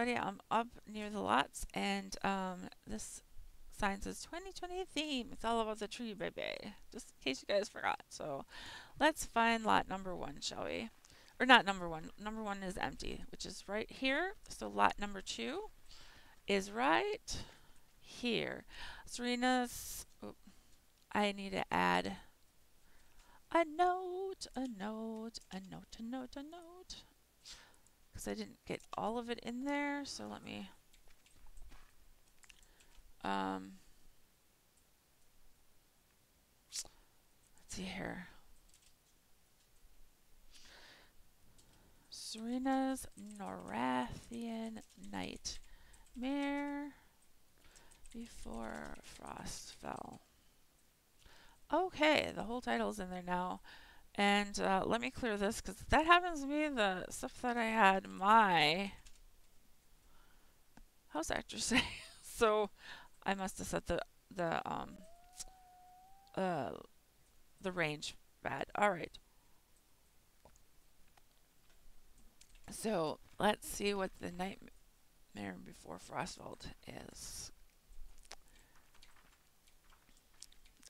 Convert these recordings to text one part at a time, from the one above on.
everybody. I'm up near the lots, and this sign says 2020 theme. It's all about the tree, baby. Just in case you guys forgot. So let's find lot number one, shall we? Or not number one. Number one is empty, which is right here. So lot number two is right here. Cyrrena's, oh, I need to add a note, a note, a note, a note, a note. Because I didn't get all of it in there, so let me let's see here. Cyrrena's Norrathian Nightmare Before Frost Fell. Okay, the whole title's in there now. And let me clear this, because that happens to be the stuff that I had my house actor say. So I must have set the range bad. All right. So let's see what the Nightmare Before Frostvault is.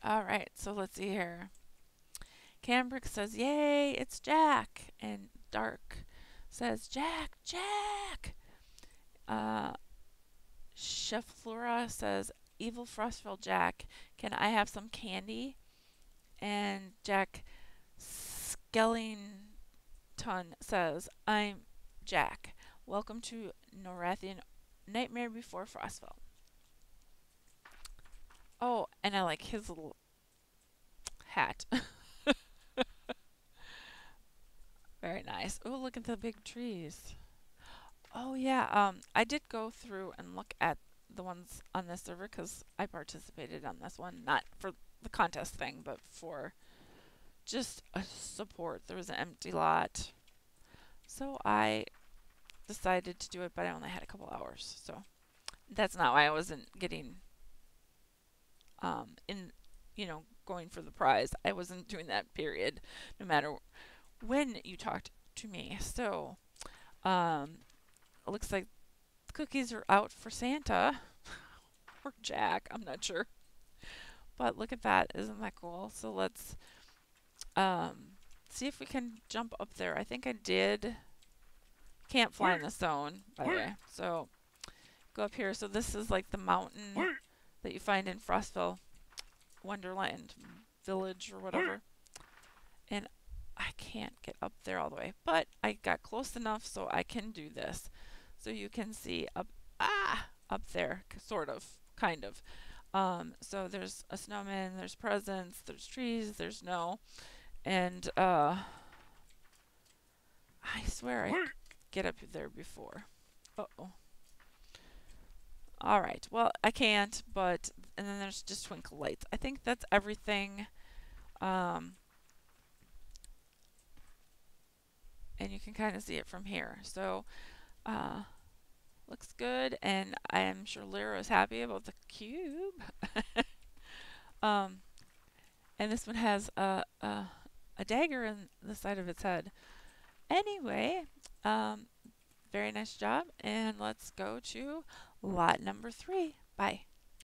All right. So let's see here. Cambric says, "Yay, it's Jack!" and Dark says, "Jack, Jack!" Chef Flora says, "Evil Frostville Jack, can I have some candy?" And Jack Skellington says, "I'm Jack. Welcome to Norrathian Nightmare Before Frostfell." Oh, and I like his little hat. Very nice. Oh, look at the big trees. Oh yeah, I did go through and look at the ones on this server because I participated on this one, not for the contest thing, but for just a support. There was an empty lot, so I decided to do it, but I only had a couple hours, so that's not why I wasn't getting in, you know, going for the prize. I wasn't doing that, period, no matter when you talked to me. So it looks like cookies are out for Santa or Jack, I'm not sure, but look at that. Isn't that cool? So let's see if we can jump up there. I think I did. Can't fly in the zone, by the way. So go up here. So this is like the mountain that you find in Frostville Wonderland village or whatever, and I can't get up there all the way, but I got close enough so I can do this. So you can see up, up there, sort of, kind of. So there's a snowman, there's presents, there's trees, there's snow, and I swear I get up there before. Uh-oh. All right, well, I can't, but, and then there's just twinkle lights. I think that's everything. And you can kind of see it from here. So, looks good, and I am sure Lyra is happy about the cube. And this one has a dagger in the side of its head. Anyway, very nice job, and let's go to lot number 3. Bye.